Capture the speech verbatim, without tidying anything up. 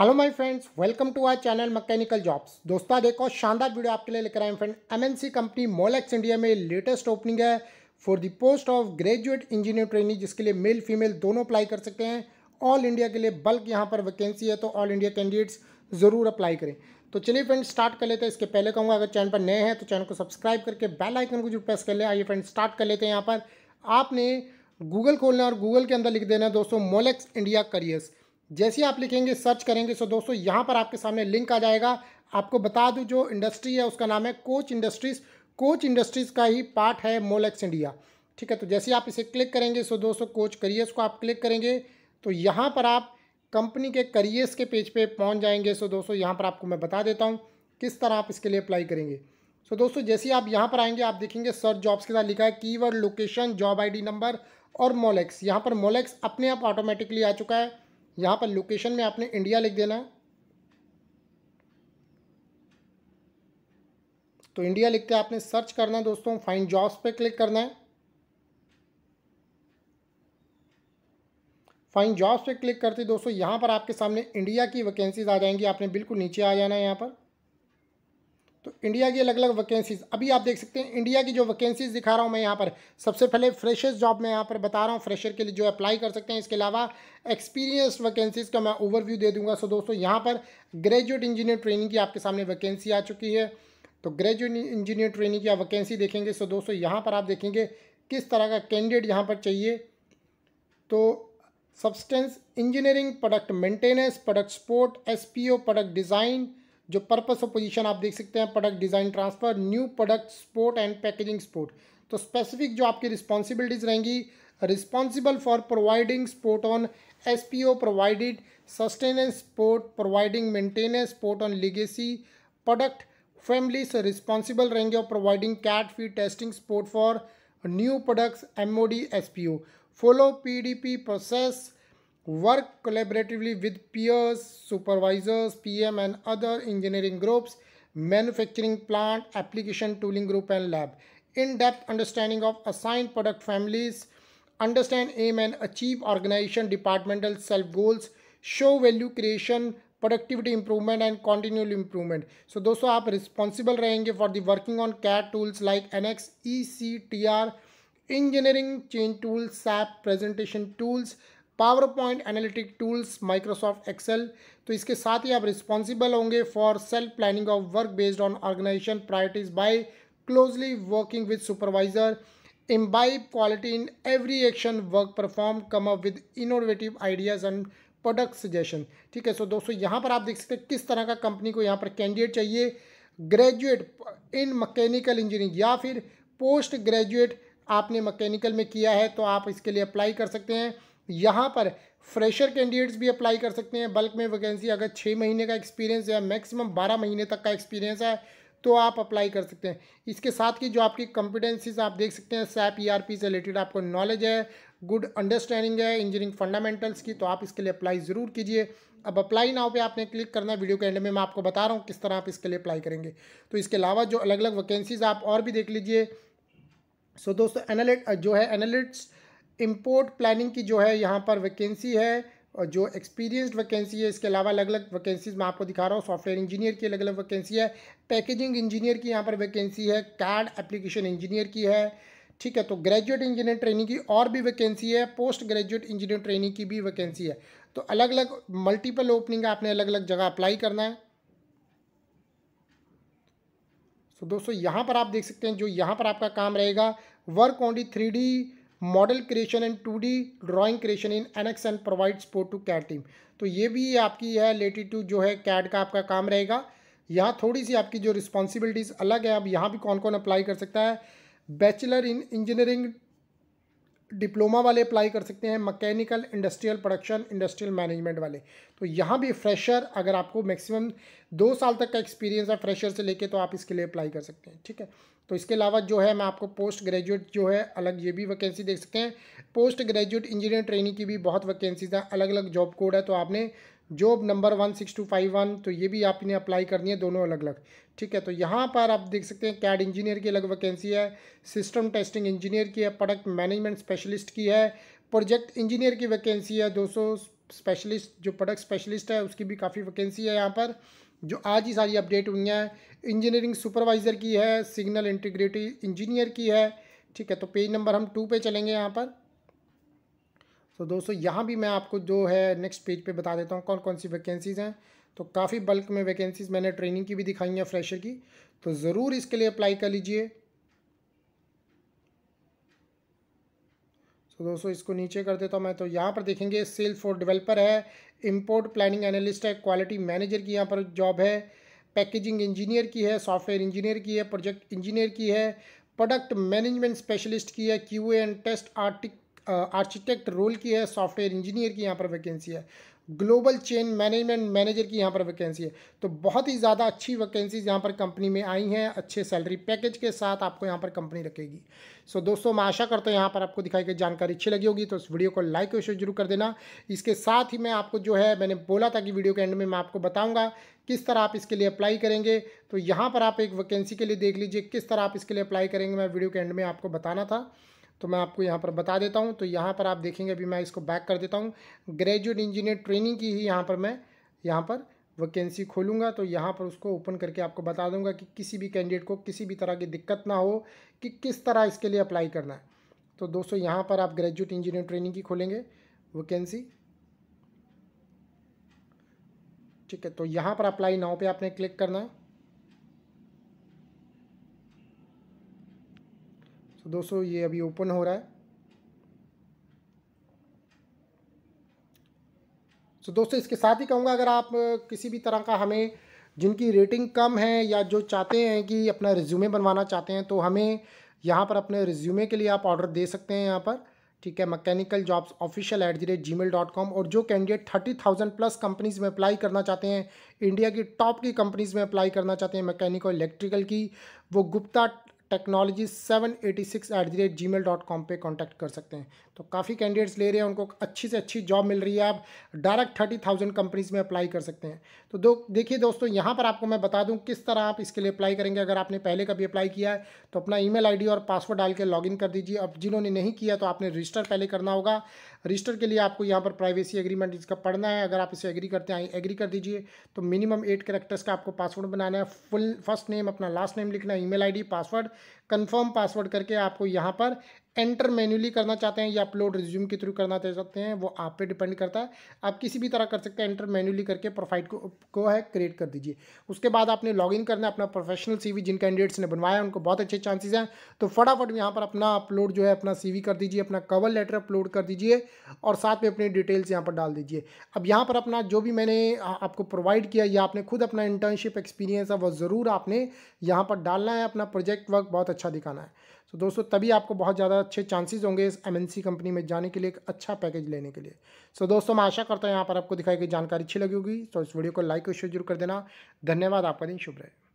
Hello my friends, welcome to our channel mechanical jobs. दोस्तों आज एक और शानदार वीडियो आपके लिए लेकर आए हैं friend. MNC company Molex India में लेटेस्ट ओपनिंग है for the post of graduate engineer trainee, जिसके लिए मेल फीमेल दोनों अप्लाई कर सकते हैं। ऑल इंडिया के लिए बल्क यहाँ पर वैकेंसी है, तो ऑल इंडिया कैंडिडेट्स ज़रूर अप्लाई करें। तो चलिए फ्रेंड्स स्टार्ट कर लेते हैं। इसके पहले कहूँगा अगर चैनल पर नए हैं तो चैनल को सब्सक्राइब करके बेल आइकन को जो प्रेस कर लें। आइए फ्रेंड्स स्टार्ट कर लेते हैं। यहाँ पर आपने गूगल खोलना और गूगल के अंदर लिख देना है दोस्तों मोलेक्स इंडिया करियर्स। जैसे आप लिखेंगे सर्च करेंगे सो दोस्तों यहाँ पर आपके सामने लिंक आ जाएगा। आपको बता दूँ जो इंडस्ट्री है उसका नाम है कोच इंडस्ट्रीज़। कोच इंडस्ट्रीज़ का ही पार्ट है मोलेक्स इंडिया, ठीक है। तो जैसे आप इसे क्लिक करेंगे सो दोस्तों कोच करियर्स को आप क्लिक करेंगे तो यहाँ पर आप कंपनी के करियर्स के पेज पे पहुँच जाएंगे। सो दोस्तों यहाँ पर आपको मैं बता देता हूँ किस तरह आप इसके लिए अप्लाई करेंगे। सो दोस्तों जैसे आप यहाँ पर आएंगे आप देखेंगे सर्च जॉब्स के साथ लिखा है keyword, location, job I D number और मोलेक्स। यहाँ पर मोलेक्स अपने आप ऑटोमेटिकली आ चुका है। यहाँ पर लोकेशन में आपने इंडिया लिख देना है, तो इंडिया लिख के आपने सर्च करना है दोस्तों, फाइंड जॉब्स पे क्लिक करना है। फाइंड जॉब्स पे क्लिक करते दोस्तों यहाँ पर आपके सामने इंडिया की वैकेंसीज आ जाएंगी। आपने बिल्कुल नीचे आ जाना है यहाँ पर, तो इंडिया की अलग अलग वैकेंसीज अभी आप देख सकते हैं। इंडिया की जो वैकेंसीज दिखा रहा हूँ मैं यहाँ पर, सबसे पहले फ्रेशर्स जॉब मैं यहाँ पर बता रहा हूँ फ्रेशर के लिए जो अप्लाई कर सकते हैं। इसके अलावा एक्सपीरियंस वैकेंसीज का मैं ओवरव्यू दे दूंगा। सो दोस्तों यहाँ पर ग्रेजुएट इंजीनियर ट्रेनिंग की आपके सामने वैकेंसी आ चुकी है। तो ग्रेजुएट इंजीनियर ट्रेनिंग की आप वैकेंसी देखेंगे सो दोस्तों यहाँ पर आप देखेंगे किस तरह का कैंडिडेट यहाँ पर चाहिए। तो substance engineering, product maintenance, product support, S P O, product design, जो पर्पस ऑफ पोजीशन आप देख सकते हैं product design transfer, new product support and packaging support. तो स्पेसिफिक जो आपकी रिस्पॉन्सिबिलिटीज़ रहेंगी, responsible for providing support on S P O, provided sustenance support, providing maintenance support on legacy product family से responsible रहेंगे, और providing CAD fee testing support for new products M O D S P O, follow P D P process, work collaboratively with peers, supervisors, P M and other engineering groups, manufacturing plant, application tooling group and lab, in-depth understanding of assigned product families, understand, aim and achieve organization departmental self goals, show value creation, productivity improvement and continual improvement. So दोस्तों आप responsible रहेंगे for the working on C A D tools like N X, E C T R, engineering change tools, S A P presentation tools, PowerPoint analytic tools, Microsoft Excel. तो इसके साथ ही आप responsible होंगे for self planning of work based on organisation priorities by closely working with supervisor, imbibe quality in every action work perform, come up with innovative ideas and product suggestion, ठीक है। सो so, दोस्तों यहाँ पर आप देख सकते हैं किस तरह का कंपनी को यहाँ पर कैंडिडेट चाहिए। ग्रेजुएट इन मैकेनिकल इंजीनियरिंग या फिर पोस्ट ग्रेजुएट आपने मैकेनिकल में किया है तो आप इसके लिए अप्लाई कर सकते हैं। यहाँ पर फ्रेशर कैंडिडेट्स भी अप्लाई कर सकते हैं। बल्क में वैकेंसी, अगर छः महीने का एक्सपीरियंस है, मैक्सिमम बारह महीने तक का एक्सपीरियंस है तो आप अप्लाई कर सकते हैं। इसके साथ की जो आपकी कॉम्पिटेंसीज आप देख सकते हैं, सैप ईआरपी से रिलेटेड आपको नॉलेज है, गुड अंडरस्टैंडिंग है इंजीनियरिंग फंडामेंटल्स की, तो आप इसके लिए अप्लाई ज़रूर कीजिए। अब अप्लाई नाउ पे आपने क्लिक करना है। वीडियो के एंड में मैं आपको बता रहा हूँ किस तरह आप इसके लिए अप्लाई करेंगे। तो इसके अलावा जो अलग अलग वैकेंसीज आप और भी देख लीजिए। सो दोस्तों एनालिस्ट जो है एनालिस्ट इम्पोर्ट प्लानिंग की जो है यहाँ पर वैकेंसी है, और जो एक्सपीरियंस्ड वैकेंसी है। इसके अलावा अलग अलग वैकेंसीज मैं आपको दिखा रहा हूँ। सॉफ्टवेयर इंजीनियर की अलग अलग वैकेंसी है, पैकेजिंग इंजीनियर की यहाँ पर वैकेंसी है, कैड एप्लीकेशन इंजीनियर की है, ठीक है। तो ग्रेजुएट इंजीनियर ट्रेनिंग की और भी वैकेंसी है, पोस्ट ग्रेजुएट इंजीनियर ट्रेनिंग की भी वैकेंसी है। तो अलग अलग मल्टीपल ओपनिंग आपने अलग अलग जगह अप्लाई करना है। तो दोस्तों यहाँ पर आप देख सकते हैं जो यहाँ पर आपका काम रहेगा, work on the three D model creation and two D drawing creation in NX and provide support to CAD team. तो ये भी आपकी है रिलेटेड टू जो है कैड का आपका काम रहेगा। यहाँ थोड़ी सी आपकी जो रिस्पॉन्सिबिलिटीज़ अलग है। अब यहाँ भी कौन कौन अप्लाई कर सकता है, बैचलर इन इंजीनियरिंग डिप्लोमा वाले अप्लाई कर सकते हैं, mechanical, industrial production, industrial management वाले। तो यहाँ भी फ्रेशर, अगर आपको मैक्सिमम दो साल तक का एक्सपीरियंस है फ्रेशर से लेके, तो आप इसके लिए अप्लाई कर सकते हैं, ठीक है। तो इसके अलावा जो है मैं आपको पोस्ट ग्रेजुएट जो है अलग ये भी वैकेंसी देख सकते हैं। पोस्ट ग्रेजुएट इंजीनियर ट्रेनिंग की भी बहुत वैकेंसीज हैं, अलग अलग जॉब कोड है। तो आपने job number one six two five one, तो ये भी आपने अप्लाई करनी है, दोनों अलग अलग, ठीक है। तो यहाँ पर आप देख सकते हैं कैड इंजीनियर की अलग वैकेंसी है, सिस्टम टेस्टिंग इंजीनियर की है, प्रोडक्ट मैनेजमेंट स्पेशलिस्ट की है, प्रोजेक्ट इंजीनियर की वैकेंसी है दोस्तों, स्पेशलिस्ट जो प्रोडक्ट स्पेशलिस्ट है उसकी भी काफ़ी वैकेंसी है यहाँ पर, जो आज ही सारी अपडेट हुई हैं। इंजीनियरिंग सुपरवाइज़र की है, सिग्नल इंटीग्रिटी इंजीनियर की है, ठीक है। तो पेज नंबर हम टू पे चलेंगे यहाँ पर। तो दोस्तों यहाँ भी मैं आपको जो है नेक्स्ट पेज पे बता देता हूँ कौन कौन सी वैकेंसीज़ हैं। तो काफ़ी बल्क में वैकेंसीज़ मैंने ट्रेनिंग की भी दिखाई हैं फ्रेशर की, तो ज़रूर इसके लिए अप्लाई कर लीजिए। तो दोस्तों इसको नीचे कर देता हूँ मैं। तो यहाँ पर देखेंगे सेल फॉर डेवलपर है, इम्पोर्ट प्लानिंग एनालिस्ट है, क्वालिटी मैनेजर की यहाँ पर जॉब है, पैकेजिंग इंजीनियर की है, सॉफ्टवेयर इंजीनियर की है, प्रोजेक्ट इंजीनियर की है, प्रोडक्ट मैनेजमेंट स्पेशलिस्ट की है, क्यूए एंड टेस्ट आर्टिक आर्किटेक्ट रोल की है, सॉफ्टवेयर इंजीनियर की यहाँ पर वैकेंसी है, ग्लोबल चेन मैनेजमेंट मैनेजर की यहाँ पर वैकेंसी है। तो बहुत ही ज़्यादा अच्छी वैकेंसीज यहाँ पर कंपनी में आई हैं, अच्छे सैलरी पैकेज के साथ आपको यहाँ पर कंपनी रखेगी। सो so, दोस्तों मैं आशा करता हूँ यहाँ पर आपको दिखाई गई जानकारी अच्छी लगी होगी। तो इस वीडियो को लाइक और शेयर जरूर कर देना। इसके साथ ही मैं आपको जो है मैंने बोला था कि वीडियो के एंड में मैं आपको बताऊँगा किस तरह आप इसके लिए अप्लाई करेंगे। तो यहाँ पर आप एक वैकेंसी के लिए देख लीजिए किस तरह आप इसके लिए अप्लाई करेंगे, मैं वीडियो के एंड में आपको बताना था तो मैं आपको यहाँ पर बता देता हूँ। तो यहाँ पर आप देखेंगे, अभी मैं इसको बैक कर देता हूँ, ग्रेजुएट इंजीनियर ट्रेनिंग की ही यहाँ पर मैं यहाँ पर वैकेंसी खोलूँगा। तो यहाँ पर उसको ओपन करके आपको बता दूँगा कि किसी भी कैंडिडेट को किसी भी तरह की दिक्कत ना हो कि किस तरह इसके लिए अप्लाई करना है। तो दोस्तों यहाँ पर आप ग्रेजुएट इंजीनियर ट्रेनिंग की खोलेंगे वैकेंसी, ठीक है। तो यहाँ पर अप्लाई नाउ पर आपने क्लिक करना है। दोस्तों ये अभी ओपन हो रहा है। तो so, दोस्तों इसके साथ ही कहूँगा, अगर आप किसी भी तरह का हमें जिनकी रेटिंग कम है या जो चाहते हैं कि अपना रिज्यूमे बनवाना चाहते हैं तो हमें यहाँ पर अपने रिज्यूमे के लिए आप ऑर्डर दे सकते हैं यहाँ पर, ठीक है। Mechanical jobs official at the rate Gmail dot com. और जो candidate thirty thousand plus companies में अप्लाई करना चाहते हैं, इंडिया की टॉप की कंपनीज़ में अप्लाई करना चाहते हैं मैकेनिकल इलेक्ट्रिकल की, वो Gupta technology seven eighty six at the rate Gmail dot com पर कॉन्टैक्ट कर सकते हैं। तो काफ़ी कैंडिडेट्स ले रहे हैं, उनको अच्छी से अच्छी जॉब मिल रही है, आप डायरेक्ट थर्टी थाउजेंड कंपनीज़ में अप्लाई कर सकते हैं। तो दो देखिए दोस्तों, यहाँ पर आपको मैं बता दूँ किस तरह आप इसके लिए अप्लाई करेंगे। अगर आपने पहले कभी अप्लाई किया है तो अपना ई मेल आई डी और पासवर्ड डाल के लॉग इन कर दीजिए। अब जिन्होंने नहीं किया तो आपने रजिस्टर पहले करना होगा। रजिस्टर के लिए आपको यहाँ पर प्राइवेसी एग्रीमेंट इसका पढ़ना है, अगर आप इसे एग्री करते हैं एग्री कर दीजिए। तो मिनिमम एट कैरेक्टर्स का आपको पासवर्ड बनाना है, फुल फर्स्ट नेम अपना लास्ट नेम लिखना, email I D password, confirm password करके आपको यहाँ पर एंटर मैन्युअली करना चाहते हैं या अपलोड रिज्यूम के थ्रू करना चाहते हैं वो आप पे डिपेंड करता है, आप किसी भी तरह कर सकते हैं। एंटर मैन्युअली करके प्रोफाइल को को है क्रिएट कर दीजिए। उसके बाद आपने लॉगिन करना है अपना प्रोफेशनल सीवी, जिन कैंडिडेट्स ने बनवाया उनको बहुत अच्छे चांसेस हैं। तो फटाफट यहाँ पर अपना अपलोड जो है अपना सीवी कर दीजिए, अपना कवर लेटर अपलोड कर दीजिए और साथ में अपनी डिटेल्स यहाँ पर डाल दीजिए। अब यहाँ पर अपना जो भी मैंने आपको प्रोवाइड किया या आपने खुद अपना इंटर्नशिप एक्सपीरियंस है वो ज़रूर आपने यहाँ पर डालना है, अपना प्रोजेक्ट वर्क बहुत अच्छा दिखाना है। तो दोस्तों तभी आपको बहुत ज़्यादा अच्छे चांसेस होंगे इस एमएनसी कंपनी में जाने के लिए, एक अच्छा पैकेज लेने के लिए। सो दोस्तों मैं आशा करता हूँ यहाँ पर आपको दिखाई गई जानकारी अच्छी लगी होगी। तो इस वीडियो को लाइक और शेयर जरूर कर देना। धन्यवाद, आपका दिन शुभ रहे।